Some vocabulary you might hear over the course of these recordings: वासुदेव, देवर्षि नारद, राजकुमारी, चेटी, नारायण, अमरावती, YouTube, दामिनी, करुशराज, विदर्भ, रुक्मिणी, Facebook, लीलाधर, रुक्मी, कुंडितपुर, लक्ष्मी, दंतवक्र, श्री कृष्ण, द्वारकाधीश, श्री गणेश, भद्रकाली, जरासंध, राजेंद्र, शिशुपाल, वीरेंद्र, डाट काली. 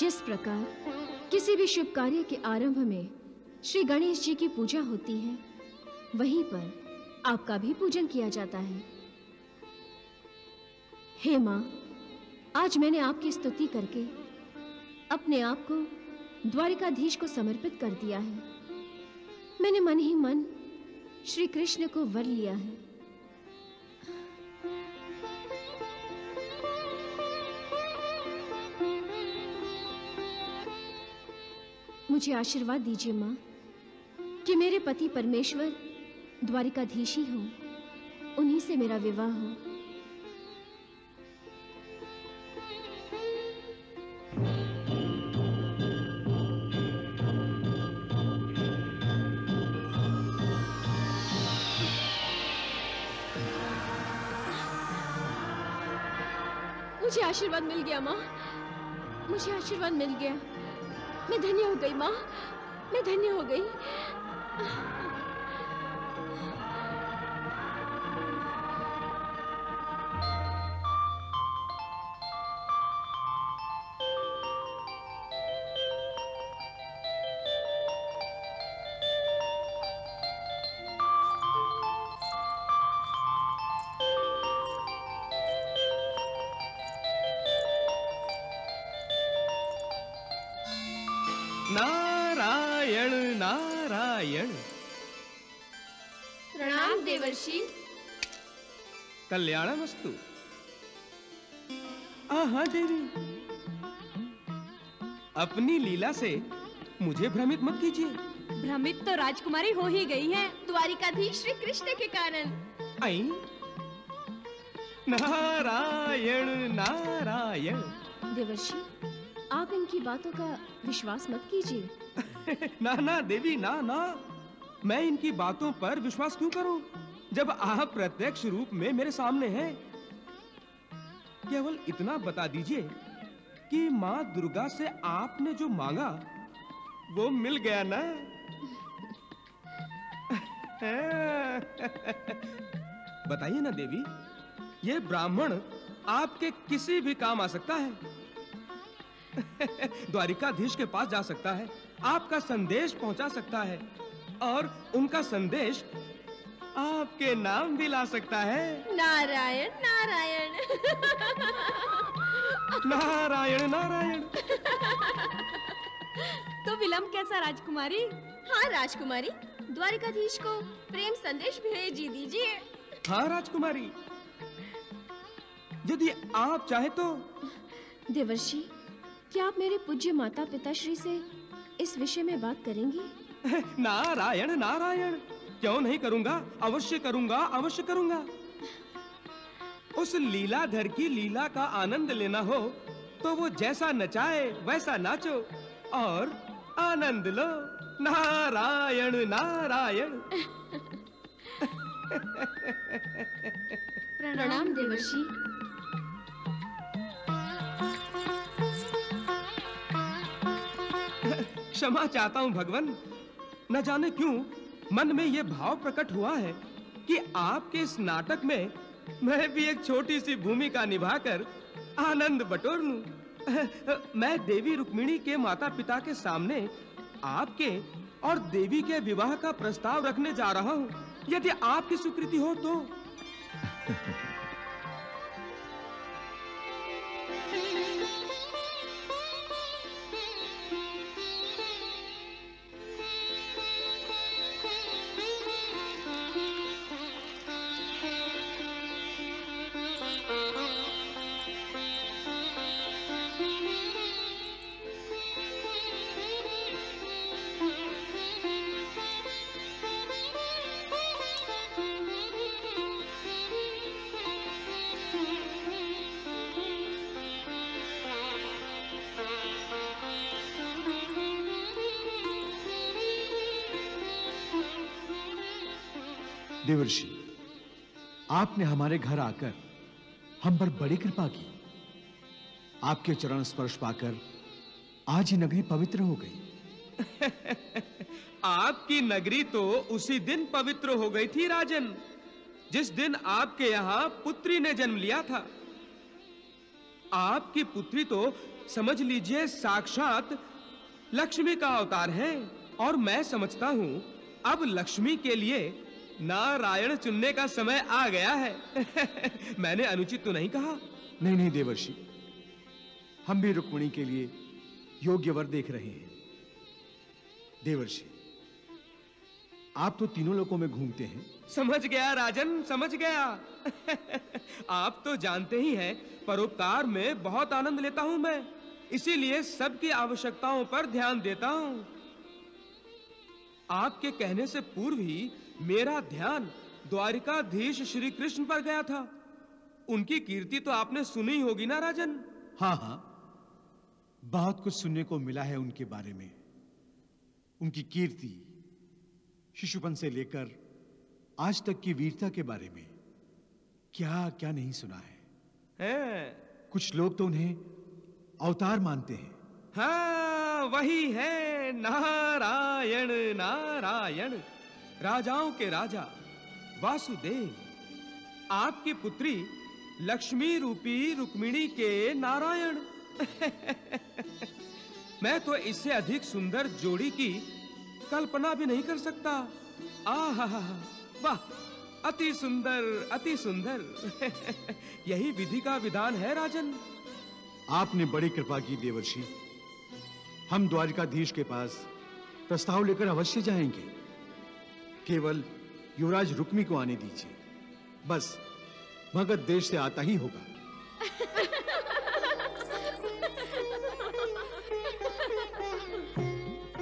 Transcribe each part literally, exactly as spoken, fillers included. जिस प्रकार किसी भी शुभ कार्य के आरंभ में श्री गणेश जी की पूजा होती है, वहीं पर आपका भी पूजन किया जाता है। हे माँ, आज मैंने आपकी स्तुति करके अपने आप को द्वारकाधीश को समर्पित कर दिया है। मैंने मन ही मन श्री कृष्ण को वर लिया है। मुझे आशीर्वाद दीजिए माँ कि मेरे पति परमेश्वर द्वारकाधीश ही हों, उन्हीं से मेरा विवाह हो। मुझे आशीर्वाद मिल गया माँ, मुझे आशीर्वाद मिल गया। मैं धन्य हो गई माँ, मैं धन्य हो गई। नारायण नारायण। प्रणाम देवर्षि। कल्याणमस्तु। आहा देवी, अपनी लीला से मुझे भ्रमित मत कीजिए। भ्रमित तो राजकुमारी हो ही गई है द्वारिकाधीश श्री कृष्ण के कारण। आई। नारायण नारायण। देवर्षि, आप इनकी बातों का विश्वास मत कीजिए। ना ना देवी, ना ना, मैं इनकी बातों पर विश्वास क्यों करूं जब आप प्रत्यक्ष रूप में मेरे सामने हैं। केवल इतना बता दीजिए कि माँ दुर्गा से आपने जो मांगा वो मिल गया ना? बताइए ना देवी, ये ब्राह्मण आपके किसी भी काम आ सकता है। द्वारिकाधीश के पास जा सकता है, आपका संदेश पहुंचा सकता है और उनका संदेश आपके नाम भी ला सकता है। नारायण नारायण। नारायण नारायण। तो विलंब कैसा राजकुमारी? हाँ राजकुमारी, द्वारिकाधीश को प्रेम संदेश भेज दीजिए। हाँ राजकुमारी, यदि आप चाहे तो। देवर्षि, क्या आप मेरे पूज्य माता पिता श्री से इस विषय में बात करेंगी? नारायण नारायण, क्यों नहीं करूंगा, अवश्य करूंगा, अवश्य करूंगा। उस लीलाधर की लीला का आनंद लेना हो तो वो जैसा नचाए वैसा नाचो और आनंद लो। नारायण नारायण। प्रणाम देवर्षि। क्षमा चाहता हूं भगवान, न जाने क्यों मन में यह भाव प्रकट हुआ है कि आपके इस नाटक में मैं भी एक छोटी सी भूमिका निभाकर आनंद बटोर लूं। मैं देवी रुक्मिणी के माता पिता के सामने आपके और देवी के विवाह का प्रस्ताव रखने जा रहा हूं, यदि आपकी स्वीकृति हो तो। देवर्षि, आपने हमारे घर आकर हम पर बड़ी कृपा की। आपके चरण स्पर्श पाकर आज ही नगरी पवित्र हो गई। आपकी नगरी तो उसी दिन पवित्र हो गई थी राजन, जिस दिन आपके यहाँ पुत्री ने जन्म लिया था। आपकी पुत्री तो समझ लीजिए साक्षात लक्ष्मी का अवतार है, और मैं समझता हूँ अब लक्ष्मी के लिए नारायण चुनने का समय आ गया है। मैंने अनुचित तो नहीं कहा? नहीं नहीं देवर्षि, हम भी रुक्मिणी के लिए योग्य वर देख रहे हैं। देवर्षि, आप तो तीनों लोकों में घूमते हैं। समझ गया राजन, समझ गया। आप तो जानते ही हैं परोपकार में बहुत आनंद लेता हूं मैं, इसीलिए सबकी आवश्यकताओं पर ध्यान देता हूं। आपके कहने से पूर्व ही मेरा ध्यान द्वारकाधीश श्री कृष्ण पर गया था। उनकी कीर्ति तो आपने सुनी होगी ना राजन? हाँ हाँ, बहुत कुछ सुनने को मिला है उनके बारे में। उनकी कीर्ति, शिशुपन से लेकर आज तक की वीरता के बारे में क्या क्या नहीं सुना है, है? कुछ लोग तो उन्हें अवतार मानते हैं। हाँ, वही है नारायण नारायण, राजाओं के राजा वासुदेव। आपकी पुत्री लक्ष्मी रूपी रुक्मिणी के नारायण। मैं तो इससे अधिक सुंदर जोड़ी की कल्पना भी नहीं कर सकता। आहा, वाह, अति सुंदर अति सुंदर। यही विधि का विधान है राजन। आपने बड़ी कृपा की देवर्षि, हम द्वारकाधीश के पास प्रस्ताव लेकर अवश्य जाएंगे। केवल युवराज रुक्मी को आने दीजिए, बस भगत देश से आता ही होगा।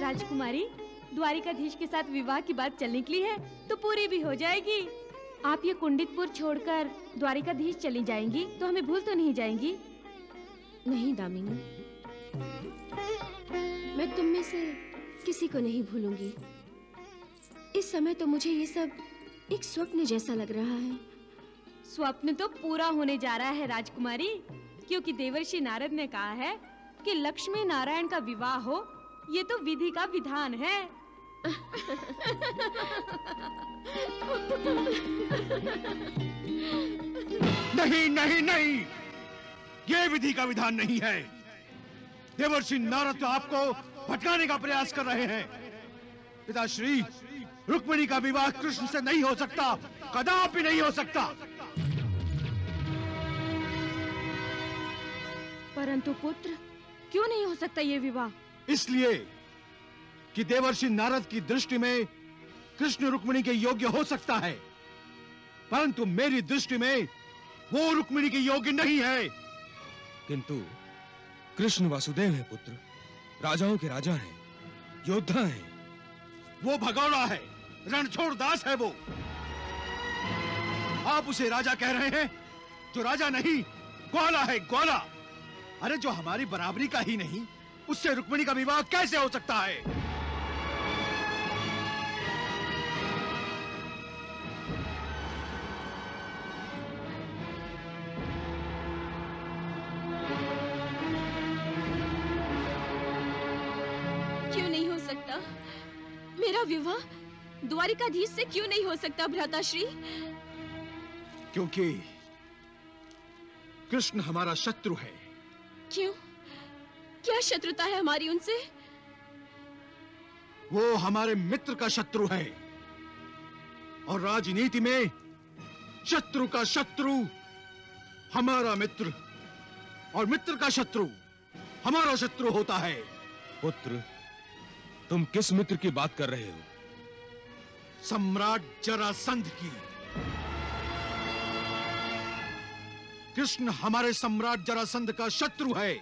राजकुमारी, द्वारिकाधीश के साथ विवाह की बात चल निकली है तो पूरी भी हो जाएगी। आप ये कुंडितपुर छोड़कर द्वारिकाधीश चली जाएंगी तो हमें भूल तो नहीं जाएंगी? नहीं दामिनी, मैं तुम में से किसी को नहीं भूलूंगी। इस समय तो मुझे ये सब एक स्वप्न जैसा लग रहा है। स्वप्न तो पूरा होने जा रहा है राजकुमारी, क्योंकि देवर्षि नारद ने कहा है कि लक्ष्मी नारायण का विवाह हो, ये तो विधि का विधान है। नहीं नहीं नहीं, ये विधि का विधान नहीं है। देवर्षि नारद तो आपको भटकाने का प्रयास कर रहे हैं। पिताश्री, रुक्मिणी का विवाह कृष्ण से नहीं हो सकता, कदापि नहीं हो सकता। परंतु पुत्र, क्यों नहीं हो सकता ये विवाह? इसलिए कि देवर्षि नारद की दृष्टि में कृष्ण रुक्मिणी के योग्य हो सकता है, परंतु मेरी दृष्टि में वो रुक्मिणी के योग्य नहीं है। किंतु कृष्ण वासुदेव है पुत्र, राजाओं के राजा हैं, योद्धा हैं। वो भगौड़ा है, रणछोड़ दास है वो। आप उसे राजा कह रहे हैं जो राजा नहीं, ग्वाला है, ग्वाला। अरे जो हमारी बराबरी का ही नहीं, उससे रुक्मिणी का विवाह कैसे हो सकता है? क्यों नहीं हो सकता मेरा विवाह? द्वारिकाधीश से क्यों नहीं हो सकता भ्राताश्री? क्योंकि कृष्ण हमारा शत्रु है। क्यों? क्या शत्रुता है हमारी उनसे? वो हमारे मित्र का शत्रु है, और राजनीति में शत्रु का शत्रु हमारा मित्र और मित्र का शत्रु हमारा शत्रु होता है। पुत्र, तुम किस मित्र की बात कर रहे हो? सम्राट जरासंध की। कृष्ण हमारे सम्राट जरासंध का शत्रु है।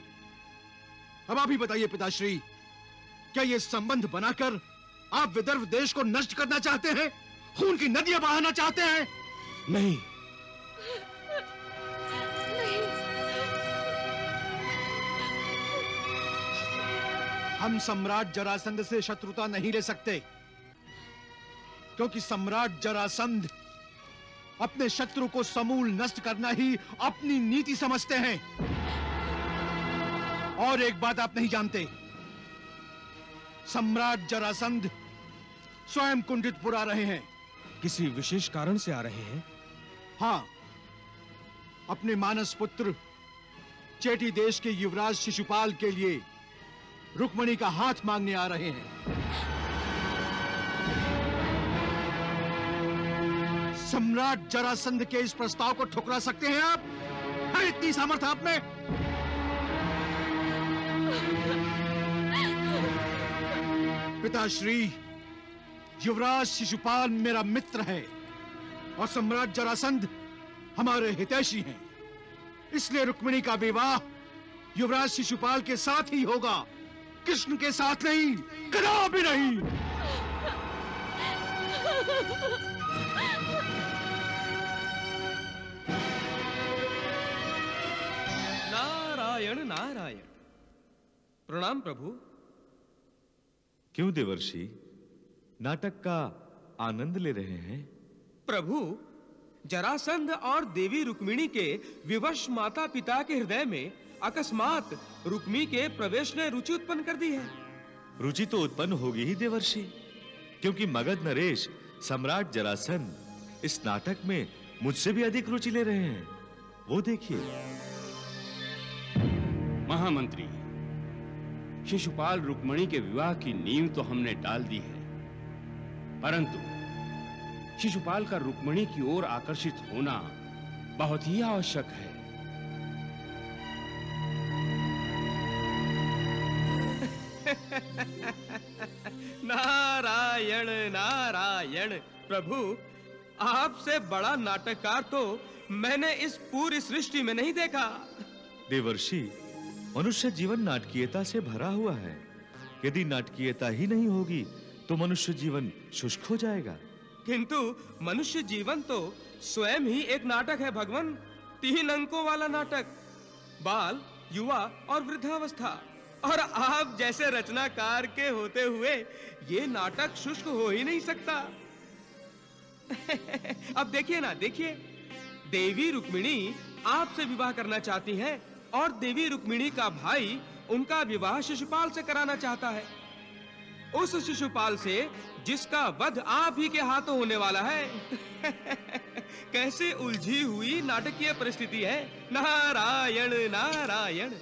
अब आप ही बताइए पिताश्री, क्या ये संबंध बनाकर आप विदर्भ देश को नष्ट करना चाहते हैं? खून की नदियां बहाना चाहते हैं? नहीं नहीं, हम सम्राट जरासंध से शत्रुता नहीं ले सकते, क्योंकि सम्राट जरासंध अपने शत्रु को समूल नष्ट करना ही अपनी नीति समझते हैं। और एक बात आप नहीं जानते, सम्राट जरासंध स्वयं कुंडितपुर आ रहे हैं। किसी विशेष कारण से आ रहे हैं? हाँ, अपने मानस पुत्र चेटी देश के युवराज शिशुपाल के लिए रुक्मिणी का हाथ मांगने आ रहे हैं। सम्राट जरासंध के इस प्रस्ताव को ठुकरा सकते हैं आप? है इतनी सामर्थ्य आप में? पिताश्री, युवराज शिशुपाल मेरा मित्र है और सम्राट जरासंध हमारे हितैषी हैं, इसलिए रुक्मिणी का विवाह युवराज शिशुपाल के साथ ही होगा, कृष्ण के साथ नहीं, कदापि नहीं। नारायण नारायण, प्रणाम प्रभु। क्यों देवर्षि, नाटक का आनंद ले रहे हैं? प्रभु, जरासंध और देवी रुक्मिणी के विवश माता पिता के हृदय में अकस्मात रुक्मी के प्रवेश ने रुचि उत्पन्न कर दी है। रुचि तो उत्पन्न होगी ही देवर्षि, क्योंकि मगध नरेश सम्राट जरासंध इस नाटक में मुझसे भी अधिक रुचि ले रहे हैं। वो देखिए। महामंत्री, शिशुपाल रुक्मिणी के विवाह की नींव तो हमने डाल दी है, परंतु शिशुपाल का रुक्मिणी की ओर आकर्षित होना बहुत ही आवश्यक है। नारायण नारायण, प्रभु आपसे बड़ा नाटककार तो मैंने इस पूरी सृष्टि में नहीं देखा। देवर्षि, मनुष्य जीवन नाटकीयता से भरा हुआ है, यदि नाटकीयता ही नहीं होगी तो मनुष्य जीवन शुष्क हो जाएगा। किंतु मनुष्य जीवन तो स्वयं ही एक नाटक है भगवान, तीन अंकों वाला नाटक, बाल, युवा और वृद्धावस्था, और आप जैसे रचनाकार के होते हुए ये नाटक शुष्क हो ही नहीं सकता। अब देखिए ना, देखिए, देवी रुक्मिणी आपसे विवाह करना चाहती हैं और देवी रुक्मिणी का भाई उनका विवाह शिशुपाल से कराना चाहता है, उस शिशुपाल से जिसका वध आप ही के हाथों होने वाला है। कैसे उलझी हुई नाटकीय परिस्थिति है। नारायण नारायण।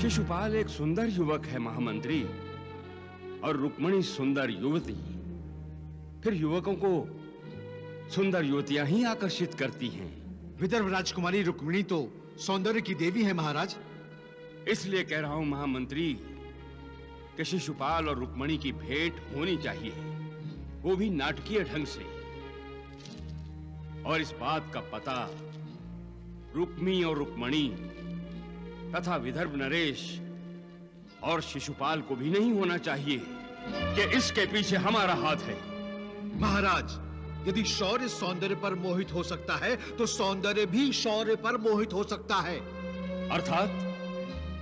शिशुपाल एक सुंदर युवक है महामंत्री, और रुक्मिणी सुंदर युवती। फिर युवकों को सुंदर युवतियां ही आकर्षित करती हैं। विदर्भ राजकुमारी रुक्मिणी तो सौंदर्य की देवी है महाराज। इसलिए कह रहा हूं महामंत्री, शिशुपाल और रुक्मिणी की भेंट होनी चाहिए, वो भी नाटकीय ढंग से। और इस बात का पता रुक्मी और रुक्मिणी तथा विदर्भ नरेश और शिशुपाल को भी नहीं होना चाहिए कि इसके पीछे हमारा हाथ है। महाराज, यदि शौर्य सौंदर्य पर मोहित हो सकता है तो सौंदर्य भी शौर्य पर मोहित हो सकता है। अर्थात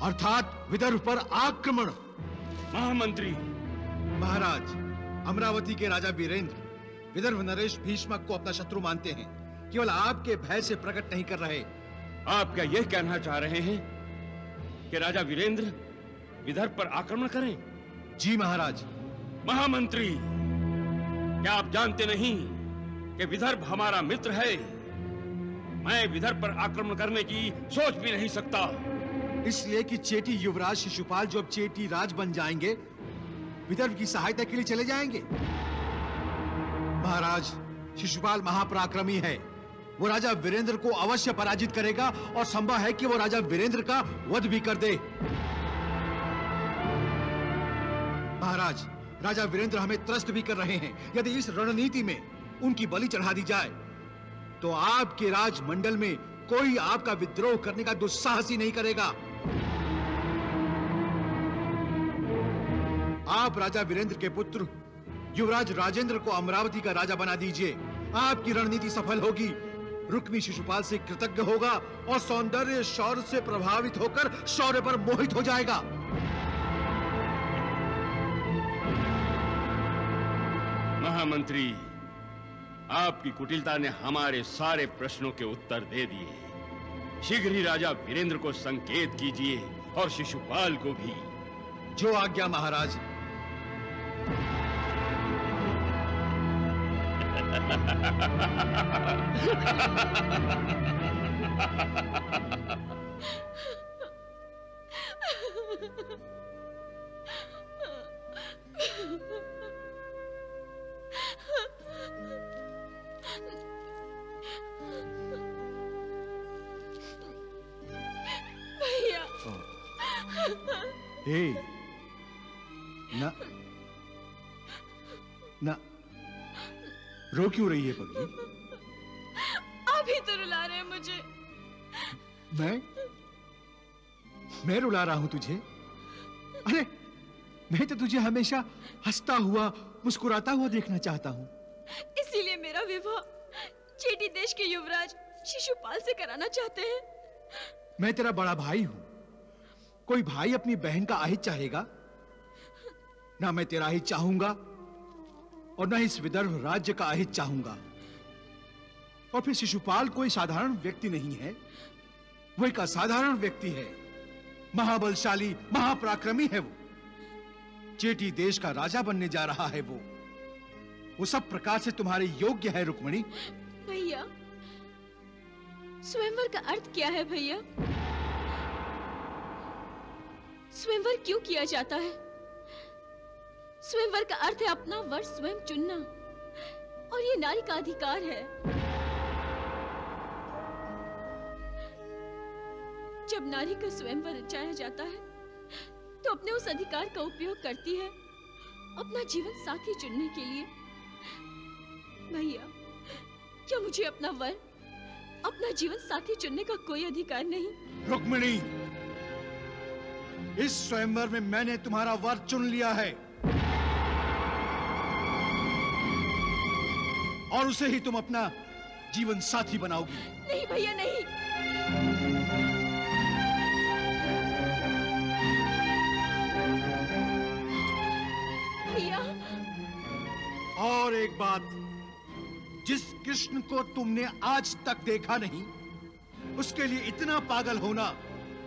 अर्थात विदर्भ पर आक्रमण। महामंत्री, महाराज, अमरावती के राजा वीरेंद्र विदर्भ नरेश भीष्मक को अपना शत्रु मानते हैं, केवल आपके भय से प्रकट नहीं कर रहे। आप क्या यह कहना चाह रहे हैं कि राजा वीरेंद्र विदर्भ पर आक्रमण करें? जी महाराज। महामंत्री, क्या आप जानते नहीं कि विदर्भ हमारा मित्र है? मैं विदर्भ पर आक्रमण करने की सोच भी नहीं सकता। इसलिए कि चेटी युवराज शिशुपाल जो अब चेटी राज बन जाएंगे, विदर्भ की सहायता के लिए चले जाएंगे। महाराज, शिशुपाल महापराक्रमी है, वो राजा वीरेंद्र को अवश्य पराजित करेगा और संभव है कि वो राजा वीरेंद्र का वध भी कर दे। महाराज, राजा वीरेंद्र हमें त्रस्त भी कर रहे हैं, यदि इस रणनीति में उनकी बलि चढ़ा दी जाए तो आपके राजमंडल में कोई आपका विद्रोह करने का दुस्साहस ही नहीं करेगा। आप राजा वीरेंद्र के पुत्र युवराज राजेंद्र को अमरावती का राजा बना दीजिए, आपकी रणनीति सफल होगी। रुक्मी शिशुपाल से कृतज्ञ होगा और सौंदर्य शौर्य से प्रभावित होकर शौर्य पर मोहित हो जाएगा। महामंत्री, आपकी कुटिलता ने हमारे सारे प्रश्नों के उत्तर दे दिए। शीघ्र ही राजा वीरेंद्र को संकेत कीजिए और शिशुपाल को भी। जो आज्ञा महाराज। हे ना ना रो क्यों रही है पगली? आप ही तो रुला रहे हैं मुझे। मैं मैं रुला रहा हूं तुझे? अरे मैं तो तुझे हमेशा हंसता हुआ मुस्कुराता हुआ देखना चाहता हूँ। इसीलिए मेरा विवाह चेटी देश के युवराज शिशुपाल से कराना चाहते हैं। मैं तेरा बड़ा भाई हूँ। कोई भाई अपनी बहन का आहित चाहेगा? ना मैं तेरा आहित चाहूंगा और ना इस विदर्भ राज्य का आहित चाहूंगा। और फिर शिशुपाल कोई साधारण व्यक्ति नहीं है, वो एक असाधारण व्यक्ति है, महाबलशाली महापराक्रमी है। वो चेटी देश का राजा बनने जा रहा है। वो वो सब प्रकार से तुम्हारे योग्य है रुक्मिणी। भैया, स्वयंवर का अर्थ क्या है भैया? स्वयंवर क्यों किया जाता है? स्वयंवर का अर्थ है अपना वर स्वयं चुनना, और ये नारी का अधिकार है। जब नारी का स्वयंवर रचाया जाता है तो अपने उस अधिकार का उपयोग करती है अपना जीवन साथी चुनने के लिए। भैया, क्या मुझे अपना वर अपना जीवन साथी चुनने का कोई अधिकार नहीं? रुक्मिणी, इस स्वयंवर में मैंने तुम्हारा वर चुन लिया है और उसे ही तुम अपना जीवन साथी बनाओगी। नहीं भैया, नहीं। और एक बात, जिस कृष्ण को तुमने आज तक देखा नहीं, उसके लिए इतना पागल होना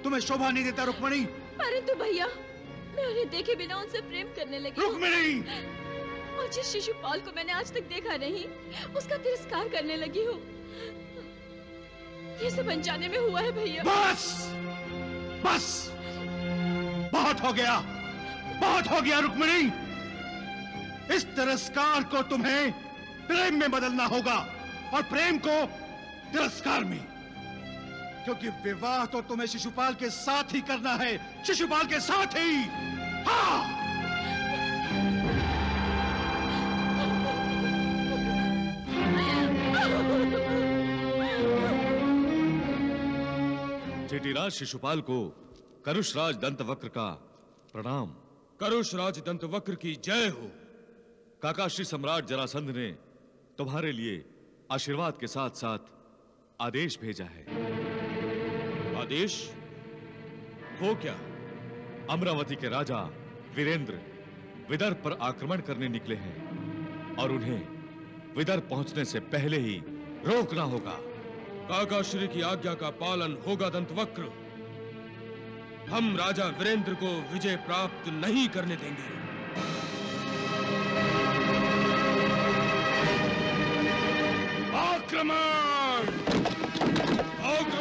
तुम्हें शोभा नहीं देता रुक्मिणी। परंतु भैया, मैं उन्हें देखे बिना उनसे प्रेम करने लगी। रुक्मिणी, और जिस शिशुपाल को मैंने आज तक देखा नहीं, उसका तिरस्कार करने लगी हूँ। ये सब अनजाने में हुआ है भैया। बस बस, बहुत हो गया, बहुत हो गया रुक्मिणी। इस तिरस्कार को तुम्हें प्रेम में बदलना होगा और प्रेम को तिरस्कार में, क्योंकि विवाह तो तुम्हें शिशुपाल के साथ ही करना है, शिशुपाल के साथ ही। हाँ। चेटीराज शिशुपाल को करुशराज दंतवक्र का प्रणाम। करुशराज दंतवक्र की जय हो। काका, श्री सम्राट जरासंध ने तुम्हारे लिए आशीर्वाद के साथ साथ आदेश भेजा है। आदेश? हो क्या? अमरावती के राजा वीरेंद्र विदर्भ पर आक्रमण करने निकले हैं और उन्हें विदर्भ पहुंचने से पहले ही रोकना होगा। काका श्री की आज्ञा का पालन होगा दंतवक्र। हम राजा वीरेंद्र को विजय प्राप्त नहीं करने देंगे। आक्रमण! आक्रमण!